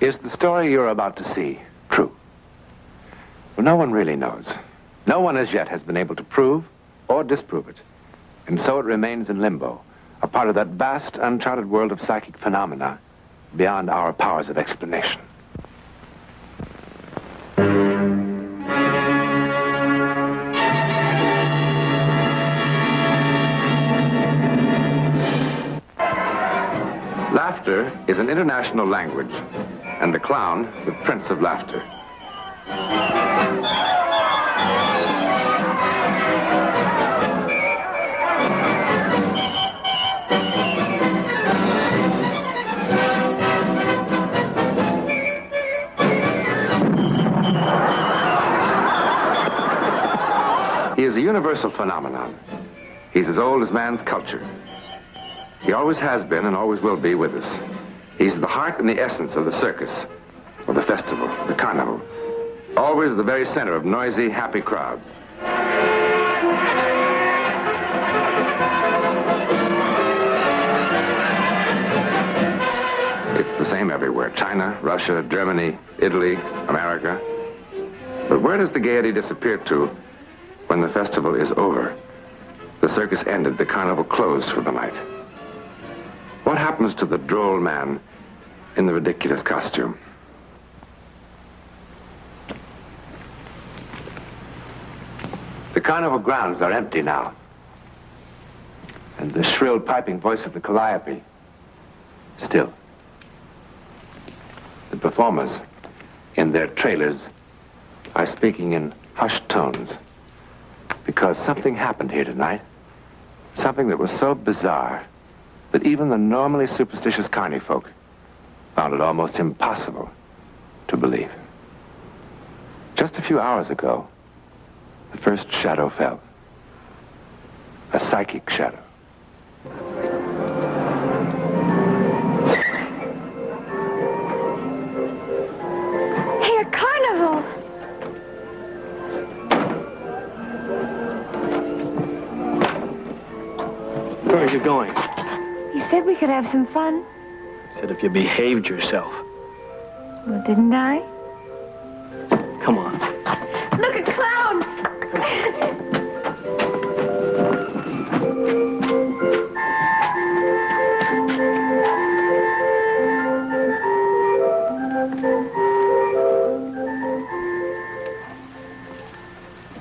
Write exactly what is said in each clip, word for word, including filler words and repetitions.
Is the story you're about to see true? Well, no one really knows. No one as yet has been able to prove or disprove it. And so it remains in limbo, a part of that vast, uncharted world of psychic phenomena beyond our powers of explanation. Laughter is an international language, and the clown, the prince of laughter. He is a universal phenomenon. He's as old as man's culture. He always has been and always will be with us. He's the heart and the essence of the circus, or the festival, the carnival. Always the very center of noisy, happy crowds. It's the same everywhere: China, Russia, Germany, Italy, America. But where does the gaiety disappear to? When the festival is over, the circus ended, the carnival closed for the night. What happens to the droll man in the ridiculous costume? The carnival grounds are empty now, and the shrill piping voice of the calliope still. The performers, in their trailers, are speaking in hushed tones. Because something happened here tonight, something that was so bizarre that even the normally superstitious carny folk found it almost impossible to believe. Just a few hours ago, the first shadow fell, a psychic shadow. You're going. You said we could have some fun. I said if you behaved yourself. Well, didn't I? Come on. Look, a clown!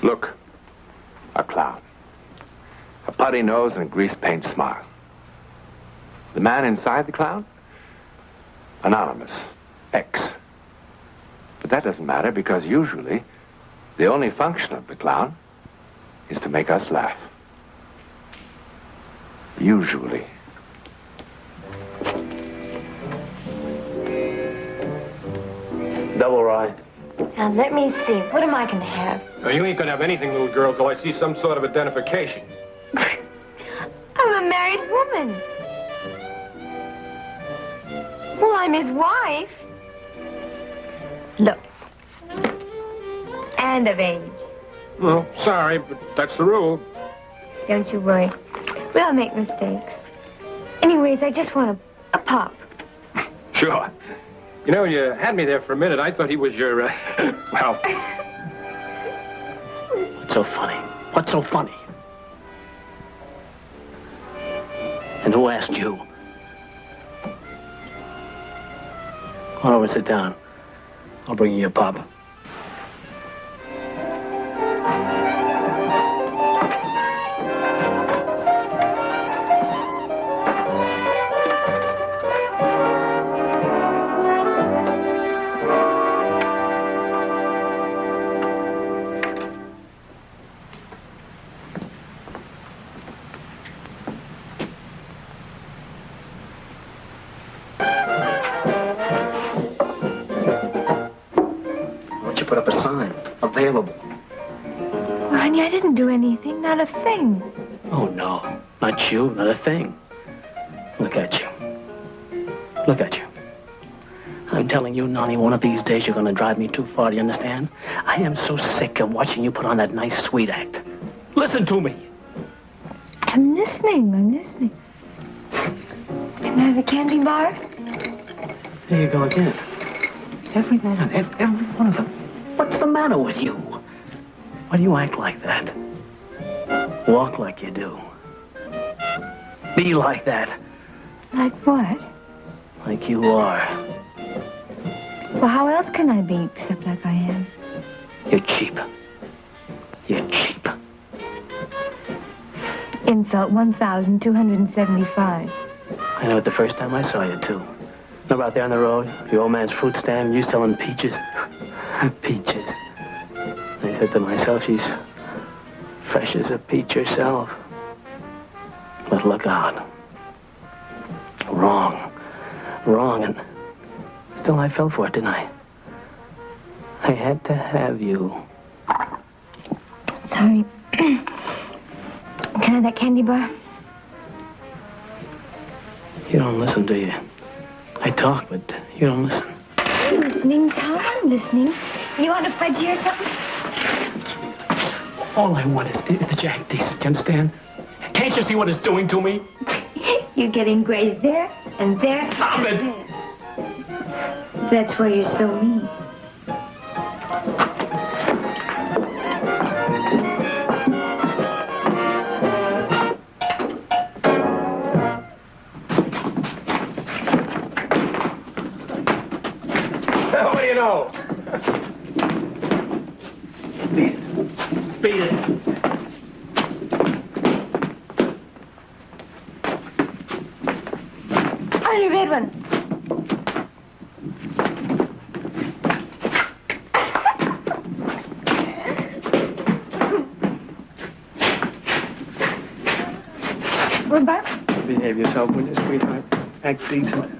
Look, a clown. A putty nose and a grease-paint smile. The man inside the clown? Anonymous. X. But that doesn't matter, because usually the only function of the clown is to make us laugh. Usually. Double rye. Now, let me see. What am I going to have? Oh, you ain't going to have anything, little girl, till I see some sort of identification. I'm a married woman. Well, I'm his wife. Look. And of age. Well, sorry, but that's the rule. Don't you worry. We all make mistakes. Anyways, I just want a, a pop. Sure. You know, you had me there for a minute. I thought he was your, uh, well. What's so funny? What's so funny? And who asked you? Come on over and sit down. I'll bring you your pop. Put up a sign. Available. Well, honey, I didn't do anything. Not a thing. Oh, no. Not you. Not a thing. Look at you. Look at you. I'm telling you, Nonny, one of these days you're going to drive me too far. Do you understand? I am so sick of watching you put on that nice, sweet act. Listen to me. I'm listening. I'm listening. Can I have a candy bar? There you go again. Every man, every one of them. What's the matter with you? Why do you act like that? Walk like you do. Be like that. Like what? Like you are. Well, how else can I be except like I am? You're cheap. You're cheap. Insult one thousand two hundred seventy-five. I know it the first time I saw you, too. Remember out there on the road, the old man's fruit stand, you selling peaches? Peaches. I said to myself, she's fresh as a peach herself. But look out. Wrong. Wrong, and still I fell for it, didn't I? I had to have you. Sorry. Can I have that candy bar? You don't listen, do you? I talk, but you don't listen. I'm listening, Tom. I'm listening. You want a fudgy or something? All I want is, is the Jack Decent, you understand? Can't you see what it's doing to me? You're getting gray there and there. Stop it! There. That's why you're so mean. What do you know? Beat it. Beat it. Red one. We're back. Behave yourself, will you, sweetheart? Act decent.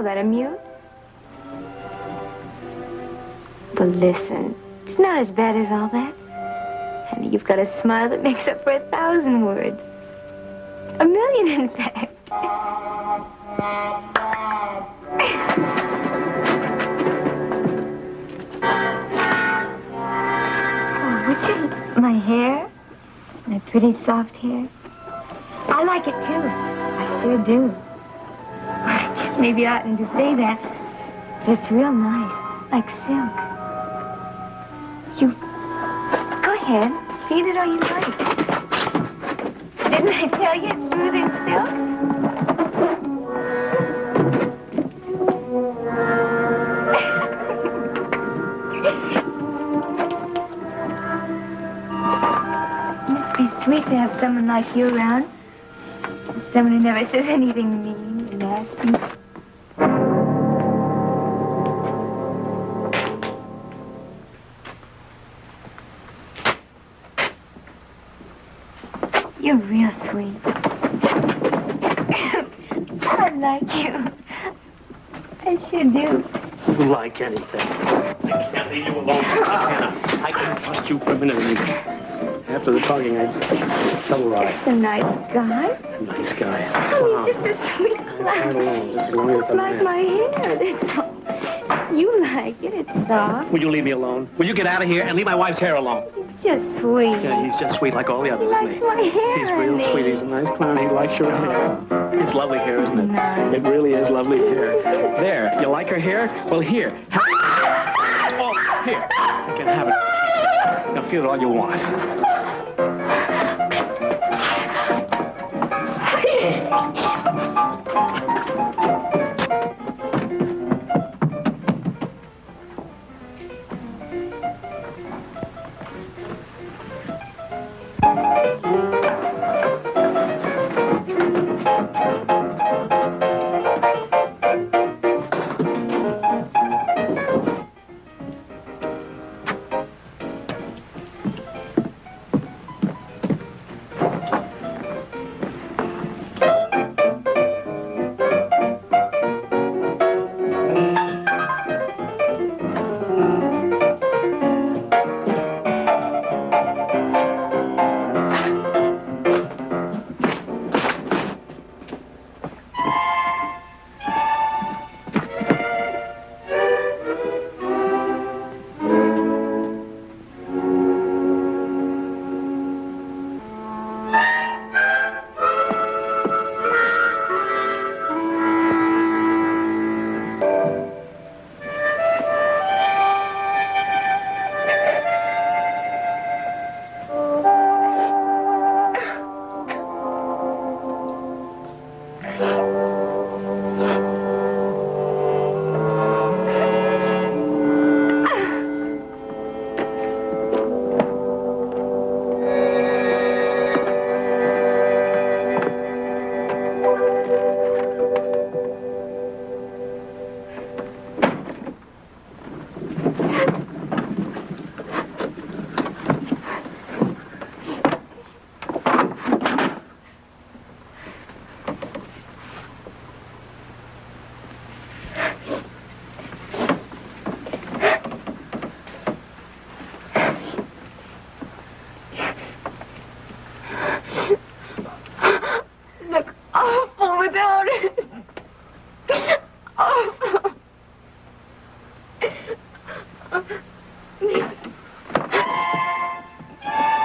That a mute? Well, listen, it's not as bad as all that. And you've got a smile that makes up for a thousand words. A million, in fact. Oh, would you? My hair? My pretty soft hair? I like it, too. I sure do. Maybe I oughtn't to say that. It's real nice, like silk. You... Go ahead, feed it all you like. Didn't I tell you it's smooth and silk? It must be sweet to have someone like you around. Someone who never says anything mean and nasty. You're real sweet. I like you. I sure do. You like anything. I can't leave you alone. Anna, I can't trust you for a minute either. After the talking, I double right. Just a nice guy. A nice guy. Oh, he's just a sweet guy. Just like man. My hair, that's all. You like it, it's soft. Will you leave me alone? Will you get out of here and leave my wife's hair alone? Just sweet. Yeah, he's just sweet like all the others, isn't he? He likes my hair. He's real sweet. He's a nice clown. He likes your hair. It's lovely hair, isn't it? Nice. It really is lovely hair. There. You like her hair? Well, here. Have it. Oh, here. You can have it. Now feel it all you want.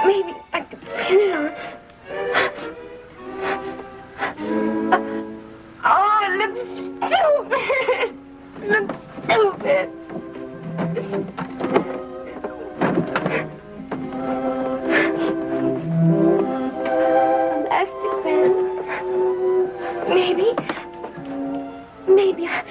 Maybe I could pin it on. Oh, it looks stupid. It looks stupid. Elastic band. Maybe. Maybe I...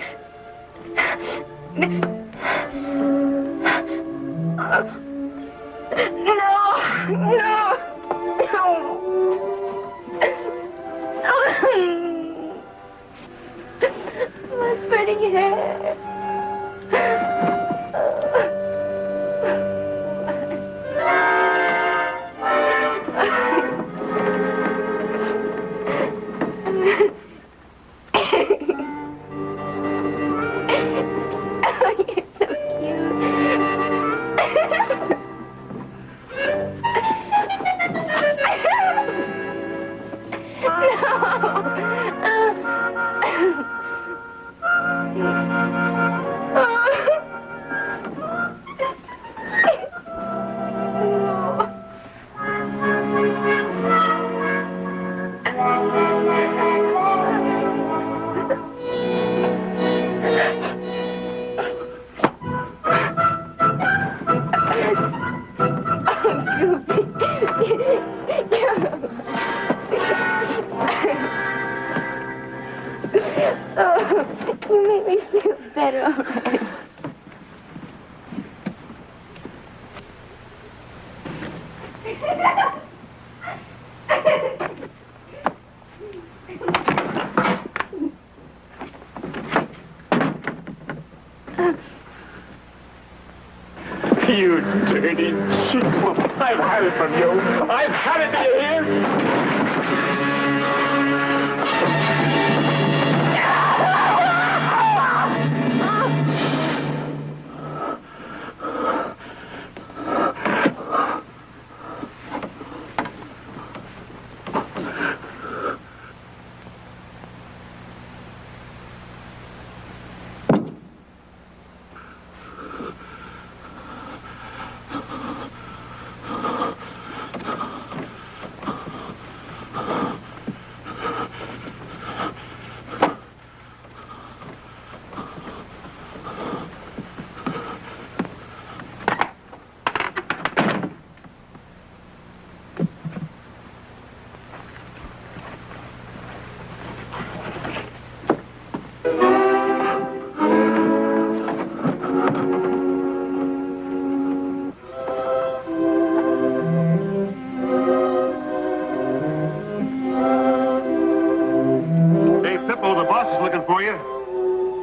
You dirty cheap! I've had it from you. I've had it, do you hear?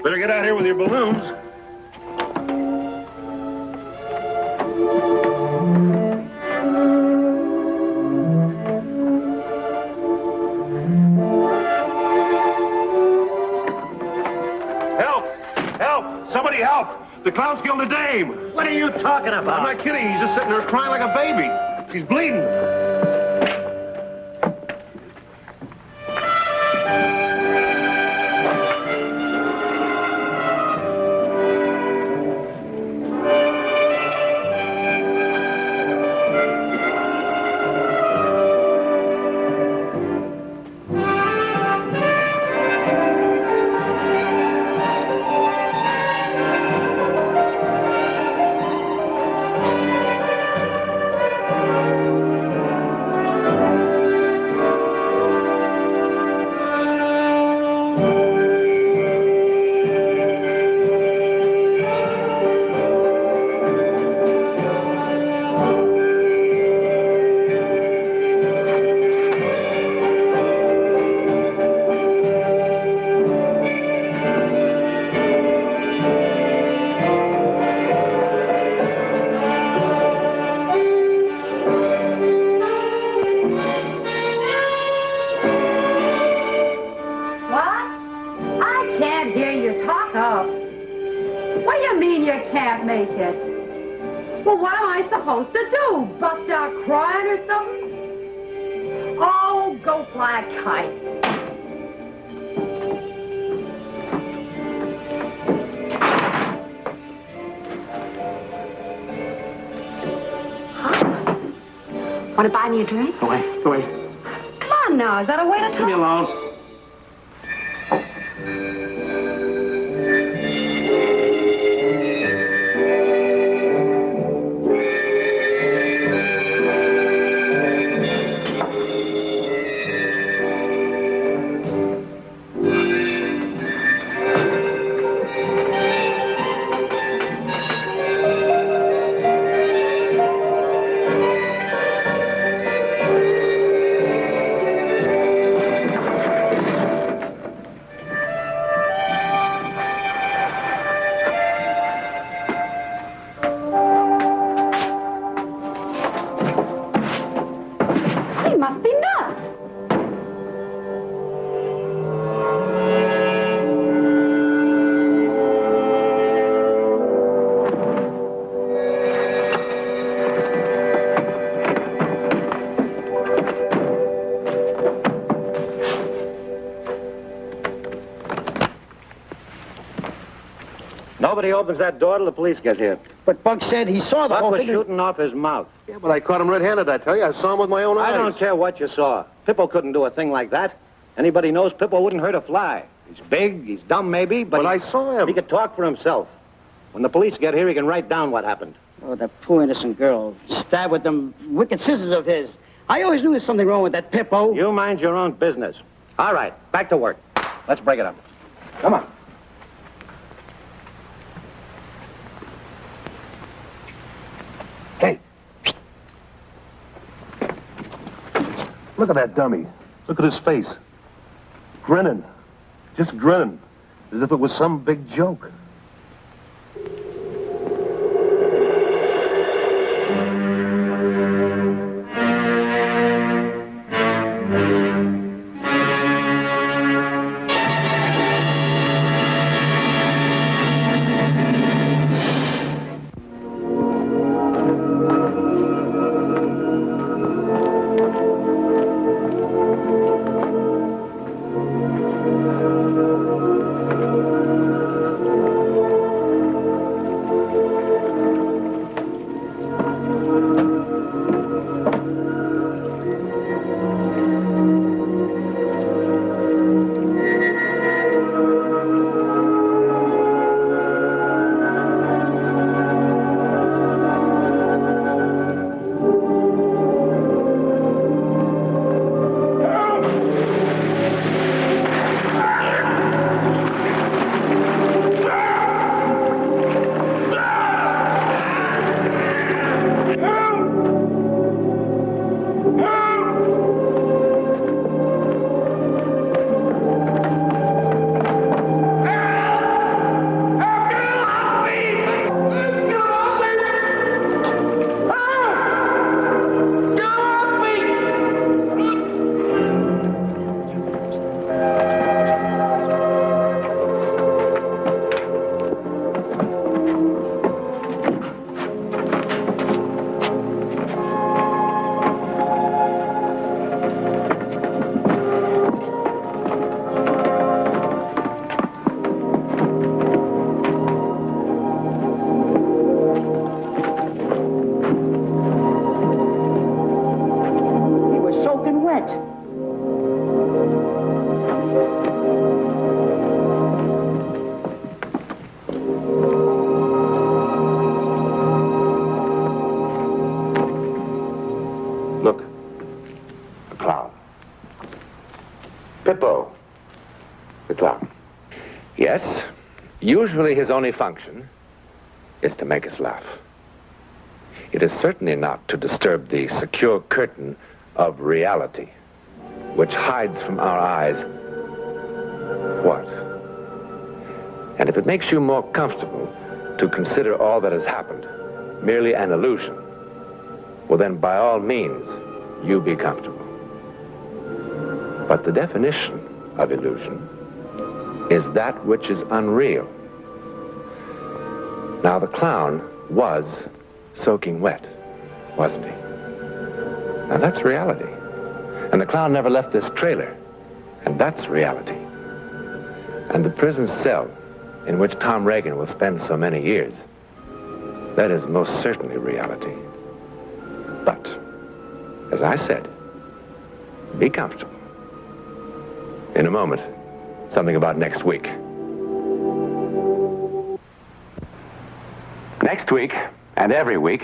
Better get out here with your balloons. Help! Help! Somebody help! The clown's killed a dame! What are you talking about? I'm not kidding. He's just sitting there crying like a baby. She's bleeding. Want to buy me a drink? Go away. Go away. Come on now. Is that a way to talk? Leave me alone. Nobody opens that door till the police get here. But Buck said he saw the Buck whole thing. Buck was shooting off his mouth. Yeah, but I caught him red-handed, I tell you. I saw him with my own eyes. I don't care what you saw. Pippo couldn't do a thing like that. Anybody knows Pippo wouldn't hurt a fly. He's big, he's dumb maybe, but... But I saw him. He could talk for himself. When the police get here, he can write down what happened. Oh, that poor innocent girl. Stabbed with them wicked scissors of his. I always knew there was something wrong with that Pippo. You mind your own business. All right, back to work. Let's break it up. Come on. Look at that dummy. Look at his face. Grinning. Just grinning. As if it was some big joke. Pippo, the clown. Yes, usually his only function is to make us laugh. It is certainly not to disturb the secure curtain of reality, which hides from our eyes what? And if it makes you more comfortable to consider all that has happened merely an illusion, well then by all means, you be comfortable. But the definition of illusion is that which is unreal. Now, the clown was soaking wet, wasn't he? Now, that's reality. And the clown never left this trailer, and that's reality. And the prison cell in which Tom Reagan will spend so many years, that is most certainly reality. But As I said, be comfortable. In a moment, something about next week. Next week, and every week,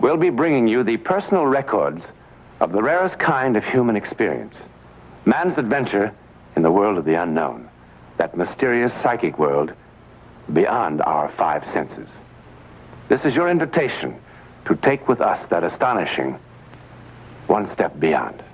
we'll be bringing you the personal records of the rarest kind of human experience. Man's adventure in the world of the unknown. That mysterious psychic world beyond our five senses. This is your invitation to take with us that astonishing one step beyond.